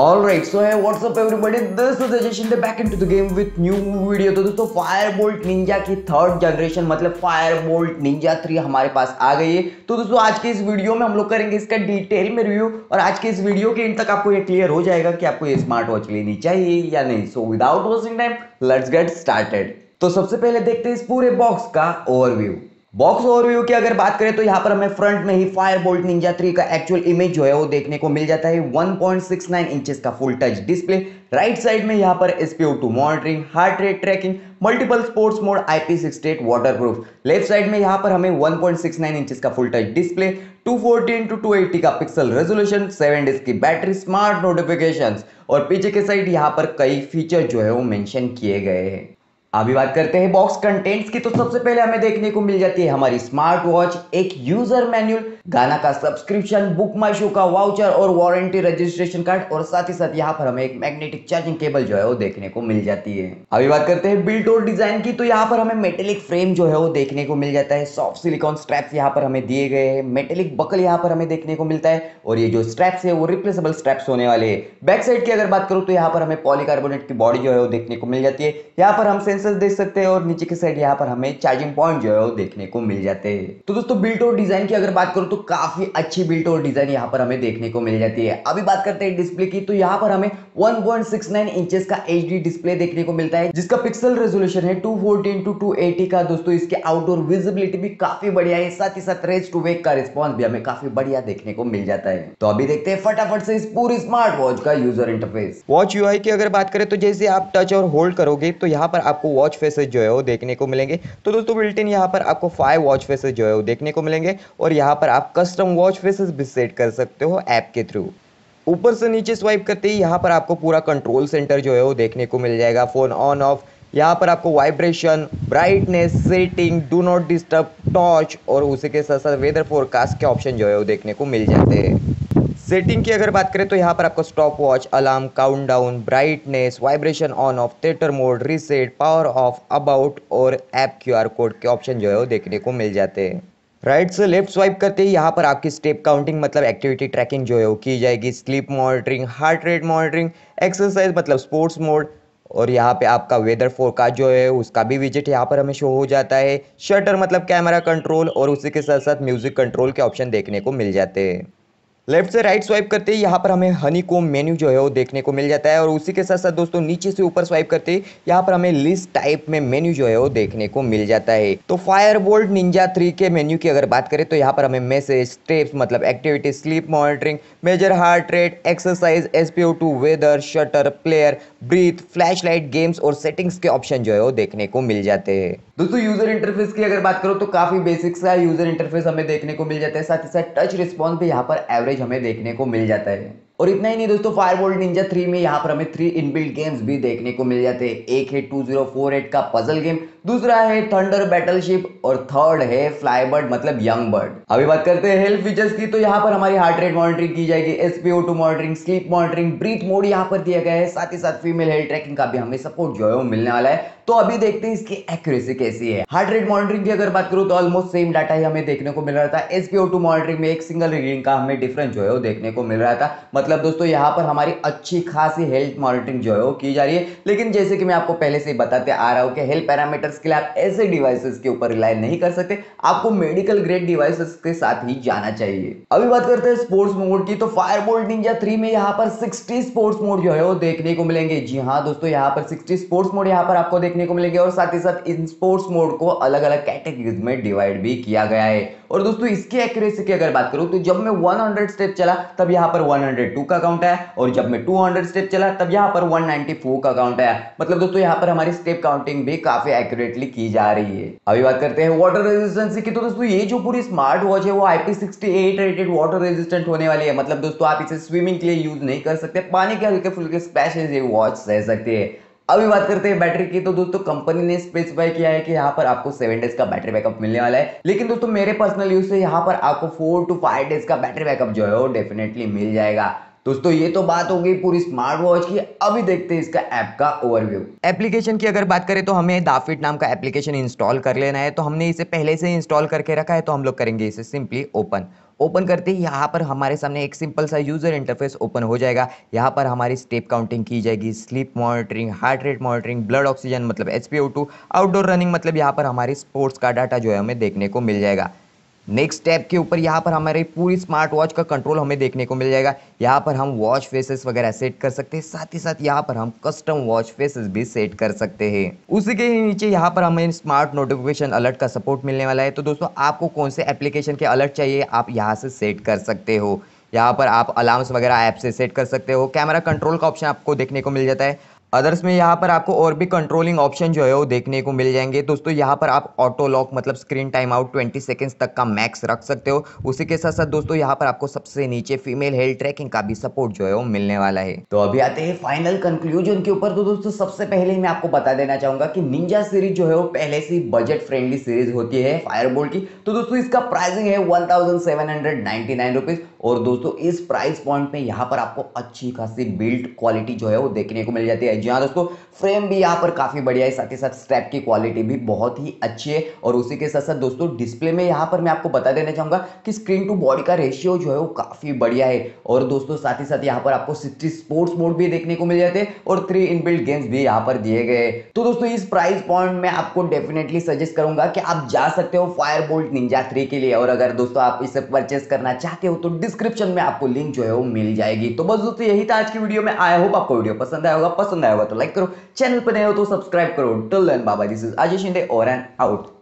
Alright, so hey, what's up everybody? This is Ajay Shinde back into the game with new video। तो दोस्तों Fireboltt Ninja की third generation मतलब Fireboltt Ninja 3 हमारे पास आ गई है। तो दोस्तों आज के इस वीडियो में हम लोग करेंगे इसका डिटेल में रिव्यू और आज के इस वीडियो के एंड तक आपको ये क्लियर हो जाएगा कि आपको ये स्मार्ट वॉच लेनी चाहिए या नहीं। So without wasting time let's get started. तो सबसे पहले देखते हैं इस पूरे बॉक्स का ओवरव्यू। बॉक्स ओवरव्यू की अगर बात करें तो यहाँ पर हमें फ्रंट में ही फायरबोल्ट निंजा 3 का एक्चुअल इमेज जो है वो देखने को मिल जाता है। 1.69 इंचेस का full touch display. Right side में यहाँ पर SPO2 monitoring, heart rate tracking, multiple sports mode, IP68 waterproof. Left side में यहाँ पर हमें 1.69 इंचेस का फुल टच डिस्प्ले, 240x280 का पिक्सल रेजोल्यूशन, 7 days की बैटरी, स्मार्ट नोटिफिकेशंस और पीछे के साइड यहाँ पर कई फीचर जो है वो मेंशन किए गए हैं। अभी बात करते हैं बॉक्स कंटेंट्स की। तो सबसे पहले हमें देखने को मिल जाती है हमारी स्मार्ट वॉच, एक यूजर मैनुअल, गाना का सब्सक्रिप्शन, बुक माई शो का वाउचर और वारंटी रजिस्ट्रेशन कार्ड और साथ ही साथ यहाँ पर हमें एक मैग्नेटिक चार्जिंग केबल जो है वो देखने को मिल जाती है। अभी बात करते हैं बिल्ट और डिजाइन की। तो यहाँ पर हमें मेटेलिक फ्रेम जो है वो देखने को मिल जाता है, सॉफ्ट सिलिकॉन स्ट्रैप्स यहाँ पर हमें दिए गए हैं, मेटेलिक बकल यहाँ पर हमें देखने को मिलता है और ये जो स्ट्रैप्स है वो रिप्लेसेबल स्ट्रैप्स होने वाले है। बैक साइड की अगर बात करूँ तो यहाँ पर हमें पॉलीकार्बोनेट की बॉडी जो है वो देखने को मिल जाती है, यहाँ पर हम देख सकते हैं और नीचे के साइड यहाँ पर हमें चार्जिंग पॉइंट जो है वो देखने को मिल जाते हैं। तो दोस्तों बिल्ट और डिजाइन की अगर बात करूं तो काफी अच्छी बिल्ट और डिजाइन यहाँ पर हमें देखने को मिल जाती है। अभी बात करते हैं डिस्प्ले की। तो यहाँ पर हमें 1.69 इंचेस का HD डिस्प्ले देखने को मिलता है जिसका पिक्सल रेजोल्यूशन है 240x280 का। दोस्तों इसके आउटडोर विजिबिलिटी भी काफी बढ़िया है, साथ ही साथ रेज टू वेक का रिस्पॉन्स भी हमें काफी बढ़िया देखने को मिल जाता है। तो अभी देखते हैं फटाफट से इस पूरी स्मार्ट वॉच का यूजर इंटरफेस। वॉच UI की अगर बात करें तो जैसे आप टच और होल्ड करोगे तो यहाँ पर आपको वॉच फेसेस जो है वो देखने को मिलेंगे। तो दोस्तों बिल्ट इन यहाँ पर आपको 5 वॉच फेसेस जो है वो देखने को मिलेंगे और यहाँ पर आप कस्टम वॉच फेसेस भी सेट कर सकते हो ऐप के थ्रू। ऊपर से नीचे स्वाइप करते ही यहाँ पर आपको पूरा कंट्रोल सेंटर जो है वो देखने को मिल जाएगा, फोन ऑन ऑफ, यहाँ पर आपको vibration, brightness setting, do not disturb, torch और उसी के साथ साथ वेदर फोरकास्ट के ऑप्शन जो है वो देखने को मिल जाते हैं। सेटिंग की अगर बात करें तो यहाँ पर आपको stop watch, alarm, countdown, brightness, vibration on off, theatre mode, reset, power off, about और ऐप QR कोड के ऑप्शन जो है वो देखने को मिल जाते हैं। राइट से लेफ्ट स्वाइप करते ही यहाँ पर आपकी स्टेप काउंटिंग मतलब एक्टिविटी ट्रैकिंग जो है वो की जाएगी, sleep monitoring, heart rate monitoring, exercise मतलब स्पोर्ट्स मोड और यहाँ पे आपका वेदर फोरकास्ट जो है उसका भी विजिट यहाँ पर हमें शो हो जाता है, शटर मतलब कैमरा कंट्रोल और उसी के साथ साथ म्यूजिक कंट्रोल के ऑप्शन देखने को मिल जाते हैं। लेफ्ट से राइट स्वाइप करते ही यहाँ पर हमें हनीकॉम्ब मेन्यू जो है वो देखने को मिल जाता है और उसी के साथ साथ दोस्तों नीचे से ऊपर स्वाइप करते ही यहाँ पर हमें लिस्ट टाइप में मेन्यू जो है वो देखने को मिल जाता है। तो फायरबोल्ट निंजा 3 के मेन्यू की अगर बात करें तो यहाँ पर हमें मैसेज, स्टेप्स मतलब activity, sleep monitoring, measure heart rate, exercise, SPO2, weather, shutter, player, breath, flash light, games और सेटिंग्स के ऑप्शन जो है वो देखने को मिल जाते हैं। दोस्तों यूजर इंटरफेस की अगर बात करो तो काफी बेसिक सा यूजर इंटरफेस हमें देखने को मिल जाता है, साथ ही साथ टच रिस्पॉन्स भी यहाँ पर एवरेज हमें देखने को मिल जाता है। और इतना ही नहीं दोस्तों फायरबोल्ट निंजा 3 में यहाँ पर हमें 3 इनबिल्ट गेम्स भी देखने को मिल जाते हैं। एक है 2048 का पजल गेम, दूसरा है थंडर बैटलशिप और थर्ड है फ्लाईबर्ड मतलब यंग बर्ड। अभी बात करते हैं हेल्थ फीचर्स की। तो यहाँ पर हमारी हार्ट रेट मॉनिटरिंग की जाएगी, SPO2 monitoring, sleep monitoring, breath mode यहाँ पर दिया गया है, साथ ही साथ फीमेल हेल्थ ट्रैकिंग का भी हमें सपोर्ट जो है वो मिलने वाला है। तो अभी देखते हैं इसकी एक्यूरेसी कैसी है। हार्ट रेट मॉनिटरिंग की अगर बात करूँ तो ऑलमोस्ट सेम डाटा ही हमें देखने को मिल रहा था। SPO2 मॉनिटरिंग में एक सिंगल रीडिंग का हमें डिफरेंस जो है वो देखने को मिल रहा था, मतलब दोस्तों यहाँ पर हमारी अच्छी खासी हेल्थ मॉनिटरिंग जो है वो की जा रही है। लेकिन जैसे कि मैं आपको पहले से ही बताते आ रहा हूँ कि हेल्थ पैरामीटर्स के लिए आप ऐसे डिवाइसेस के ऊपर रिलाय नहीं कर सकते, आपको मेडिकल ग्रेड डिवाइसेस के साथ ही जाना चाहिए। अभी बात करते हैं स्पोर्ट्स मोड की। तो फायरबोल्ट निंजा 3 में यहाँ पर 60 स्पोर्ट्स मोड जो है वो देखने को मिलेंगे। जी हाँ दोस्तों यहाँ पर 60 स्पोर्ट्स मोड यहाँ पर आपको देखने को मिलेंगे और साथ ही साथ इन स्पोर्ट्स मोड को अलग अलग कैटेगरीज में डिवाइड भी किया गया है। और दोस्तों इसकी एक्यूरेसी की अगर बात करूं तो जब मैं 100 स्टेप चला तब यहाँ पर 102 का काउंट आया और जब मैं 200 स्टेप चला तब यहाँ पर 194 का काउंट आया, मतलब दोस्तों यहाँ पर हमारी स्टेप काउंटिंग भी काफी एक्यूरेटली की जा रही है। अभी बात करते हैं वाटर रेजिस्टेंस की। तो दोस्तों ये जो पूरी स्मार्ट वॉच है वो IP68 रेटेड वाटर रेजिस्टेंट होने वाली है, मतलब दोस्तों आप इसे स्विमिंग के लिए यूज नहीं कर सकते, पानी के हल्के फुल्के स्प्लैशेस ये वॉच सह सकती है। अभी बात करते हैं बैटरी की। तो दोस्तों कंपनी ने स्पेसिफाई किया है कि यहाँ पर आपको 7 days का बैटरी बैकअप मिलने वाला है, लेकिन दोस्तों मेरे पर्सनल यूज से यहाँ पर आपको 4 to 5 days का बैटरी बैकअप जो है वो डेफिनेटली मिल जाएगा। दोस्तों ये तो बात हो गई पूरी स्मार्ट वॉच की। अभी देखते हैं इसका ऐप का ओवरव्यू। एप्लीकेशन की अगर बात करें तो हमें दाफिट नाम का एप्लीकेशन इंस्टॉल कर लेना है, तो हमने इसे पहले से इंस्टॉल करके रखा है तो हम लोग करेंगे इसे सिंपली ओपन। ओपन करते ही यहाँ पर हमारे सामने एक सिंपल सा यूज़र इंटरफेस ओपन हो जाएगा। यहाँ पर हमारी स्टेप काउंटिंग की जाएगी, sleep monitoring, heart rate monitoring, blood oxygen मतलब एसपीओ2, आउटडोर रनिंग मतलब यहाँ पर हमारी स्पोर्ट्स का डाटा जो है हमें देखने को मिल जाएगा। नेक्स्ट स्टेप के ऊपर यहाँ पर हमारी पूरी स्मार्ट वॉच का कंट्रोल हमें देखने को मिल जाएगा। यहाँ पर हम वॉच फेसेस वगैरह सेट कर सकते हैं, साथ ही साथ यहाँ पर हम कस्टम वॉच फेसेस भी सेट कर सकते हैं। उसी के नीचे यहाँ पर हमें स्मार्ट नोटिफिकेशन अलर्ट का सपोर्ट मिलने वाला है। तो दोस्तों आपको कौन से एप्लीकेशन के अलर्ट चाहिए आप यहाँ से सेट कर सकते हो। यहाँ पर आप अलार्म्स वगैरह ऐप से सेट कर सकते हो। कैमरा कंट्रोल का ऑप्शन आपको देखने को मिल जाता है। अदर्स में यहाँ पर आपको और भी कंट्रोलिंग ऑप्शन जो है वो देखने को मिल जाएंगे। दोस्तों यहाँ पर आप ऑटो लॉक मतलब स्क्रीन टाइम आउट 20 सेकंड्स तक का मैक्स रख सकते हो। उसी के साथ साथ दोस्तों यहाँ पर आपको सबसे नीचे फीमेल हेल्थ ट्रैकिंग का भी सपोर्ट जो है वो मिलने वाला है। तो अभी आते हैं फाइनल कंक्लूजन के ऊपर। तो दोस्तों सबसे पहले मैं आपको बता देना चाहूंगा कि निंजा सीरीज जो है वो पहले से बजट फ्रेंडली सीरीज होती है फायरबोल्ट की। तो दोस्तों इसका प्राइसिंग है 1799 रुपीज और दोस्तों इस प्राइस पॉइंट में यहाँ पर आपको अच्छी खासी बिल्ड क्वालिटी जो है वो देखने को मिल जाती है। जी हाँ दोस्तों, फ्रेम भी यहाँ पर काफी बढ़िया है, साथ ही साथ स्ट्रैप की क्वालिटी भी बहुत ही अच्छी है। और उसी के साथ साथ दोस्तों डिस्प्ले में यहाँ पर मैं आपको बता देना चाहूंगा कि स्क्रीन टू बॉडी का रेशियो जो है वो काफी बढ़िया है। और दोस्तों साथ ही साथ यहाँ पर आपको 60 स्पोर्ट्स मोड भी देखने को मिल जाते हैं और 3 इनबिल्ट गेम्स भी यहाँ पर दिए गए। तो दोस्तों इस प्राइस पॉइंट में आपको डेफिनेटली सजेस्ट करूंगा कि आप जा सकते हो फायरबोल्ट निंजा 3 के लिए। और अगर दोस्तों आप इसे परचेस करना चाहते हो तो डिस्क्रिप्शन में आपको लिंक जो है वो मिल जाएगी। तो बस दोस्तों यही था आज की वीडियो में। आई होप आपको वीडियो पसंद आया होगा तो लाइक करो, चैनल पर नए हो तो सब्सक्राइब करो। Till then bye bye, this is Ajay Shinde और एन आउट।